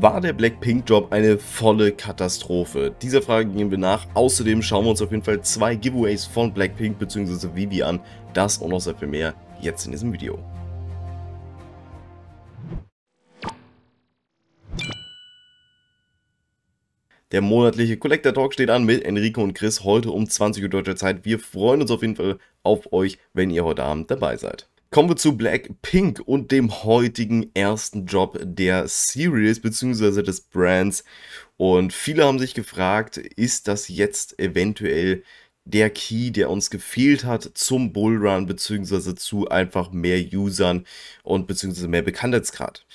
War der Blackpink-Drop eine volle Katastrophe? Dieser Frage gehen wir nach. Außerdem schauen wir uns auf jeden Fall 2 Giveaways von Blackpink bzw. VeVe an. Das und noch sehr viel mehr jetzt in diesem Video. Der monatliche Collector Talk steht an mit Enrico und Chris heute um 20 Uhr deutscher Zeit. Wir freuen uns auf jeden Fall auf euch, wenn ihr heute Abend dabei seid. Kommen wir zu Blackpink und dem heutigen ersten Drop der Series bzw. des Brands. Und viele haben sich gefragt, ist das jetzt eventuell der Key, der uns gefehlt hat zum Bullrun bzw. zu einfach mehr Usern und bzw. mehr Bekanntheitsgrad?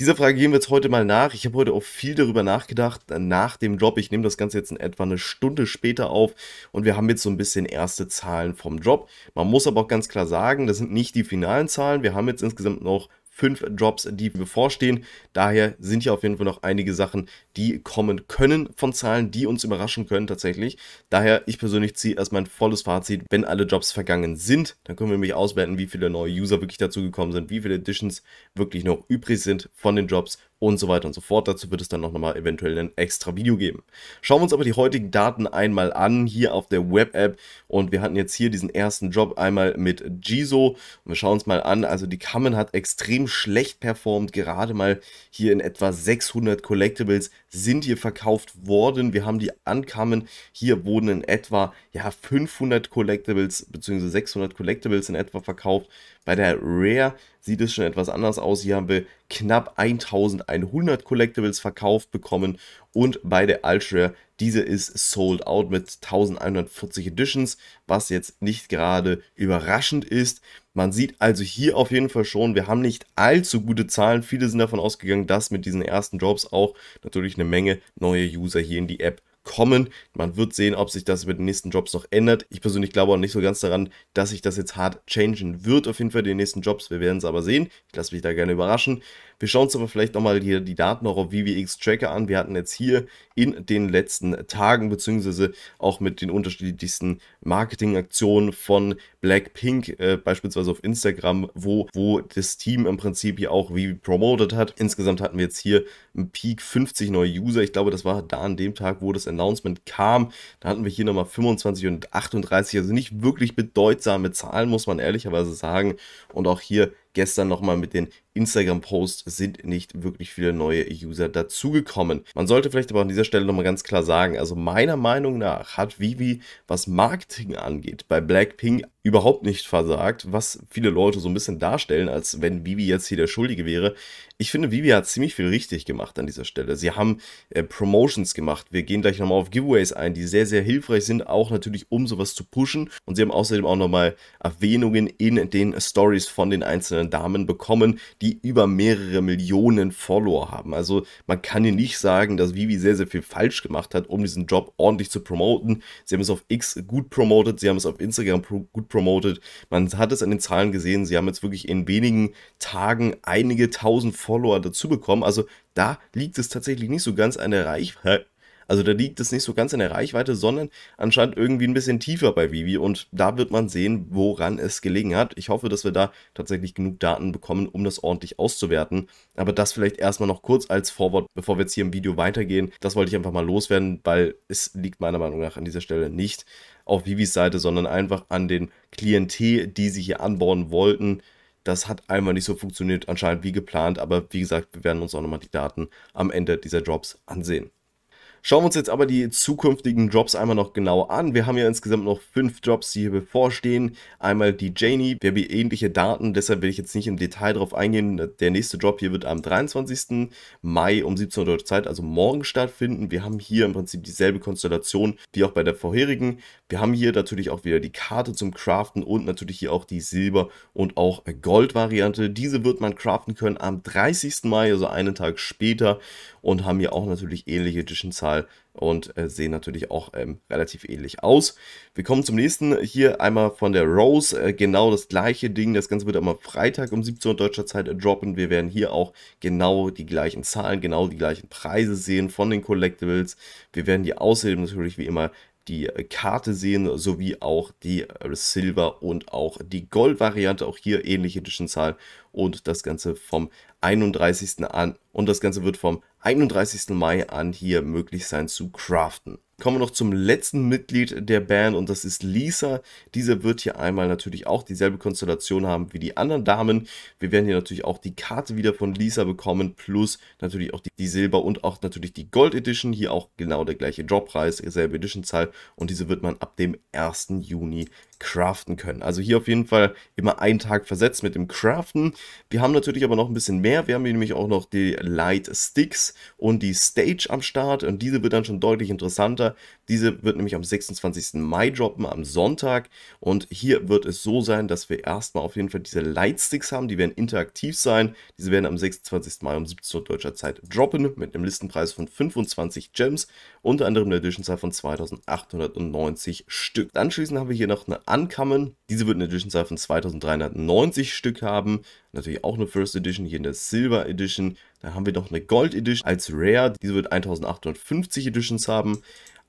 Dieser Frage gehen wir jetzt heute mal nach. Ich habe heute auch viel darüber nachgedacht nach dem Drop. Ich nehme das Ganze jetzt in etwa eine Stunde später auf und wir haben jetzt so ein bisschen erste Zahlen vom Drop. Man muss aber auch ganz klar sagen, das sind nicht die finalen Zahlen. Wir haben jetzt insgesamt noch 5 Drops, die bevorstehen. Daher sind hier auf jeden Fall noch einige Sachen, die kommen können von Zahlen, die uns überraschen können tatsächlich. Daher, ich persönlich ziehe erstmal ein volles Fazit, wenn alle Drops vergangen sind. Dann können wir nämlich auswerten, wie viele neue User wirklich dazu gekommen sind, wie viele Editions wirklich noch übrig sind von den Drops und so weiter und so fort. Dazu wird es dann nochmal eventuell ein extra Video geben. Schauen wir uns aber die heutigen Daten einmal an, hier auf der Web-App. Und wir hatten jetzt hier diesen ersten Drop einmal mit Jisoo. Und wir schauen uns mal an, also die Kamen hat extrem schlecht performt, gerade mal hier in etwa 600 Collectibles sind hier verkauft worden. Wir haben die Ankamen, hier wurden in etwa ja, 500 Collectibles bzw. 600 Collectibles in etwa verkauft. Bei der Rare sieht es schon etwas anders aus. Hier haben wir knapp 1100 Collectibles verkauft bekommen und bei der Ultra, diese ist sold out mit 1140 Editions, was jetzt nicht gerade überraschend ist. Man sieht also hier auf jeden Fall schon, wir haben nicht allzu gute Zahlen. Viele sind davon ausgegangen, dass mit diesen ersten Drops auch natürlich eine Menge neue User hier in die App kommen. Man wird sehen, ob sich das mit den nächsten Jobs noch ändert. Ich persönlich glaube auch nicht so ganz daran, dass sich das jetzt hart changen wird, auf jeden Fall den nächsten Jobs. Wir werden es aber sehen. Ich lasse mich da gerne überraschen. Wir schauen uns aber vielleicht nochmal hier die Daten auch auf VVX Tracker an. Wir hatten jetzt hier in den letzten Tagen, beziehungsweise auch mit den unterschiedlichsten Marketingaktionen von Blackpink, beispielsweise auf Instagram, wo das Team im Prinzip hier auch VVE promoted hat. Insgesamt hatten wir jetzt hier einen Peak 50 neue User. Ich glaube, das war da an dem Tag, wo das Announcement kam. Da hatten wir hier nochmal 25 und 38, also nicht wirklich bedeutsame Zahlen, muss man ehrlicherweise sagen. Und auch hier gestern nochmal mit den Instagram-Posts sind nicht wirklich viele neue User dazugekommen. Man sollte vielleicht aber an dieser Stelle nochmal ganz klar sagen, also meiner Meinung nach hat VeVe, was Marketing angeht, bei Blackpink überhaupt nicht versagt, was viele Leute so ein bisschen darstellen, als wenn VeVe jetzt hier der Schuldige wäre. Ich finde, VeVe hat ziemlich viel richtig gemacht an dieser Stelle. Sie haben Promotions gemacht. Wir gehen gleich nochmal auf Giveaways ein, die sehr, sehr hilfreich sind, auch natürlich, um sowas zu pushen. Und sie haben außerdem auch nochmal Erwähnungen in den Stories von den einzelnen Damen bekommen, die über mehrere Millionen Follower haben. Also man kann hier nicht sagen, dass VeVe sehr, sehr viel falsch gemacht hat, um diesen Job ordentlich zu promoten. Sie haben es auf X gut promotet, sie haben es auf Instagram gut promotet. Man hat es an den Zahlen gesehen, sie haben jetzt wirklich in wenigen Tagen einige tausend Follower dazu bekommen. Also da liegt es tatsächlich nicht so ganz an der Reichweite. Also da liegt es nicht so ganz in der Reichweite, sondern anscheinend irgendwie ein bisschen tiefer bei VeVe und da wird man sehen, woran es gelegen hat. Ich hoffe, dass wir da tatsächlich genug Daten bekommen, um das ordentlich auszuwerten. Aber das vielleicht erstmal noch kurz als Vorwort, bevor wir jetzt hier im Video weitergehen. Das wollte ich einfach mal loswerden, weil es liegt meiner Meinung nach an dieser Stelle nicht auf VeVes Seite, sondern einfach an den Klientel, die sie hier anbauen wollten. Das hat einmal nicht so funktioniert, anscheinend wie geplant. Aber wie gesagt, wir werden uns auch nochmal die Daten am Ende dieser Drops ansehen. Schauen wir uns jetzt aber die zukünftigen Drops einmal noch genau an. Wir haben ja insgesamt noch 5 Drops, die hier bevorstehen. Einmal die Janie, wir haben hier ähnliche Daten, deshalb will ich jetzt nicht im Detail drauf eingehen. Der nächste Drop hier wird am 23. Mai um 17 Uhr deutscher Zeit, also morgen stattfinden. Wir haben hier im Prinzip dieselbe Konstellation wie auch bei der vorherigen. Wir haben hier natürlich auch wieder die Karte zum Craften und natürlich hier auch die Silber- und auch Gold-Variante. Diese wird man craften können am 30. Mai, also einen Tag später. Und haben hier auch natürlich ähnliche Edition-Zahlen und sehen natürlich auch relativ ähnlich aus. Wir kommen zum nächsten, hier einmal von der Rose, genau das gleiche Ding, das Ganze wird am Freitag um 17 Uhr deutscher Zeit droppen. Wir werden hier auch genau die gleichen Zahlen, genau die gleichen Preise sehen von den Collectibles. Wir werden hier außerdem natürlich wie immer die Karte sehen, sowie auch die Silber- und auch die Gold-Variante, auch hier ähnliche Edition-Zahl und das Ganze wird vom 31. Mai an hier möglich sein zu craften. Kommen wir noch zum letzten Mitglied der Band und das ist Lisa. Diese wird hier einmal natürlich auch dieselbe Konstellation haben wie die anderen Damen. Wir werden hier natürlich auch die Karte wieder von Lisa bekommen, plus natürlich auch die Silber und auch natürlich die Gold Edition. Hier auch genau der gleiche Droppreis, dieselbe Editionzahl und diese wird man ab dem 1. Juni craften können. Also hier auf jeden Fall immer einen Tag versetzt mit dem Craften. Wir haben natürlich aber noch ein bisschen mehr. Wir haben hier nämlich auch noch die Light Sticks und die Stage am Start und diese wird dann schon deutlich interessanter. Diese wird nämlich am 26. Mai droppen, am Sonntag. Und hier wird es so sein, dass wir erstmal auf jeden Fall diese Lightsticks haben. Die werden interaktiv sein. Diese werden am 26. Mai um 17 Uhr deutscher Zeit droppen mit einem Listenpreis von 25 Gems. Unter anderem eine Editionzahl von 2890 Stück. Anschließend haben wir hier noch eine Uncommon. Diese wird eine Editionzahl von 2390 Stück haben. Natürlich auch eine First Edition, hier eine Silver Edition. Dann haben wir noch eine Gold Edition als Rare. Diese wird 1850 Editions haben.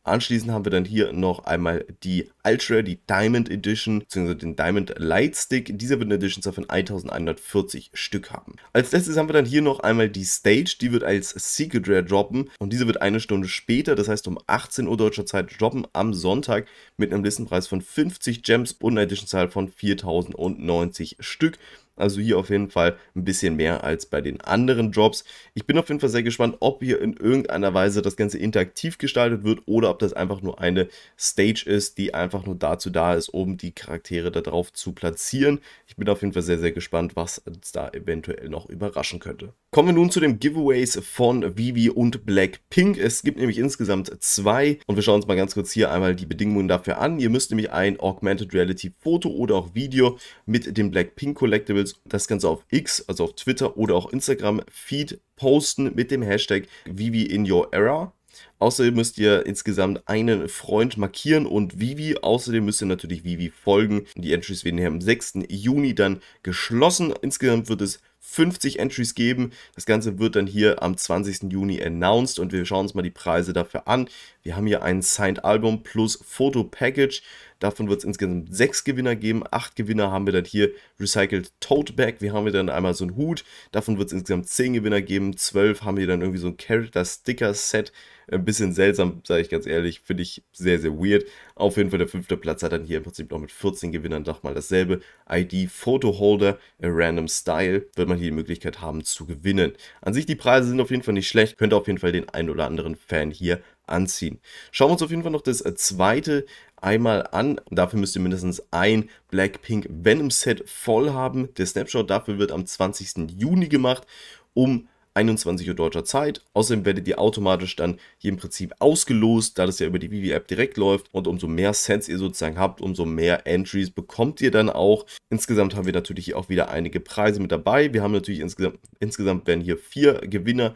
Anschließend haben wir dann hier noch einmal die Ultra, die Diamond Edition, beziehungsweise den Diamond Lightstick. Dieser wird eine Editionzahl von 1140 Stück haben. Als letztes haben wir dann hier noch einmal die Stage, die wird als Secret Rare droppen und diese wird eine Stunde später, das heißt um 18 Uhr deutscher Zeit droppen, am Sonntag mit einem Listenpreis von 50 Gems und einer Editionzahl von 4090 Stück. Also hier auf jeden Fall ein bisschen mehr als bei den anderen Drops. Ich bin auf jeden Fall sehr gespannt, ob hier in irgendeiner Weise das Ganze interaktiv gestaltet wird oder ob das einfach nur eine Stage ist, die einfach nur dazu da ist, um die Charaktere da drauf zu platzieren. Ich bin auf jeden Fall sehr, sehr gespannt, was uns da eventuell noch überraschen könnte. Kommen wir nun zu den Giveaways von VeVe und Blackpink. Es gibt nämlich insgesamt 2 und wir schauen uns mal ganz kurz hier einmal die Bedingungen dafür an. Ihr müsst nämlich ein Augmented Reality Foto oder auch Video mit dem Blackpink Collectible, das Ganze auf X, also auf Twitter oder auch Instagram Feed posten mit dem Hashtag VeVe in your era. Außerdem müsst ihr insgesamt einen Freund markieren und VeVe. Außerdem müsst ihr natürlich VeVe folgen. Die Entries werden hier am 6. Juni dann geschlossen. Insgesamt wird es 50 Entries geben. Das Ganze wird dann hier am 20. Juni announced und wir schauen uns mal die Preise dafür an. Wir haben hier ein Signed Album plus Foto Package. Davon wird es insgesamt 6 Gewinner geben. 8 Gewinner haben wir dann hier Recycled Tote Bag. Wir haben hier dann einmal so einen Hut. Davon wird es insgesamt 10 Gewinner geben. 12 haben wir dann irgendwie so ein Character Sticker Set. Ein bisschen seltsam, sage ich ganz ehrlich. Finde ich sehr, sehr weird. Auf jeden Fall der 5. Platz hat dann hier im Prinzip noch mit 14 Gewinnern nochmal dasselbe. ID Photo Holder, a Random Style. Wird man hier die Möglichkeit haben zu gewinnen. An sich die Preise sind auf jeden Fall nicht schlecht, könnte auf jeden Fall den einen oder anderen Fan hier anziehen. Schauen wir uns auf jeden Fall noch das zweite einmal an. Dafür müsst ihr mindestens ein Blackpink Venom Set voll haben. Der Snapshot dafür wird am 20. Juni gemacht um 21 Uhr deutscher Zeit. Außerdem werdet ihr automatisch dann hier im Prinzip ausgelost, da das ja über die VeVe-App direkt läuft und umso mehr Sets ihr sozusagen habt, umso mehr Entries bekommt ihr dann auch. Insgesamt haben wir natürlich hier auch wieder einige Preise mit dabei. Wir haben natürlich insgesamt werden hier 4 Gewinner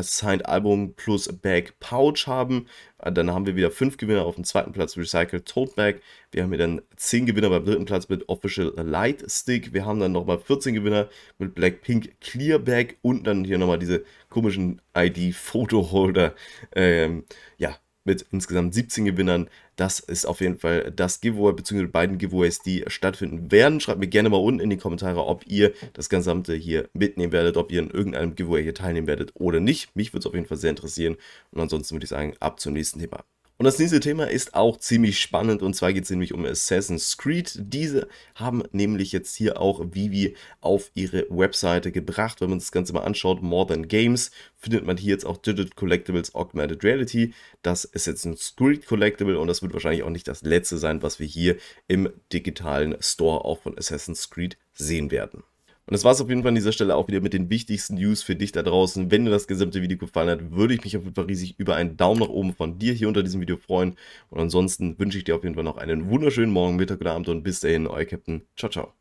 Signed Album plus Bag Pouch haben. Dann haben wir wieder 5 Gewinner auf dem 2. Platz, Recycled Tote Bag. Wir haben hier dann 10 Gewinner beim 3. Platz mit Official Light Stick. Wir haben dann nochmal 14 Gewinner mit Blackpink Clear Bag und dann hier nochmal diese komischen ID-Fotoholder. Ja, mit insgesamt 17 Gewinnern. Das ist auf jeden Fall das Giveaway, beziehungsweise die beiden Giveaways, die stattfinden werden. Schreibt mir gerne mal unten in die Kommentare, ob ihr das Gesamte hier mitnehmen werdet, ob ihr in irgendeinem Giveaway hier teilnehmen werdet oder nicht. Mich würde es auf jeden Fall sehr interessieren. Und ansonsten würde ich sagen, ab zum nächsten Thema. Und das nächste Thema ist auch ziemlich spannend und zwar geht es nämlich um Assassin's Creed. Diese haben nämlich jetzt hier auch VeVe auf ihre Webseite gebracht. Wenn man das Ganze mal anschaut, More Than Games, findet man hier jetzt auch Digital Collectibles Augmented Reality. Das ist jetzt ein Assassin's Creed Collectible und das wird wahrscheinlich auch nicht das letzte sein, was wir hier im digitalen Store auch von Assassin's Creed sehen werden. Und das war es auf jeden Fall an dieser Stelle auch wieder mit den wichtigsten News für dich da draußen. Wenn dir das gesamte Video gefallen hat, würde ich mich auf jeden Fall riesig über einen Daumen nach oben von dir hier unter diesem Video freuen. Und ansonsten wünsche ich dir auf jeden Fall noch einen wunderschönen Morgen, Mittag oder Abend und bis dahin, euer Captain. Ciao, ciao.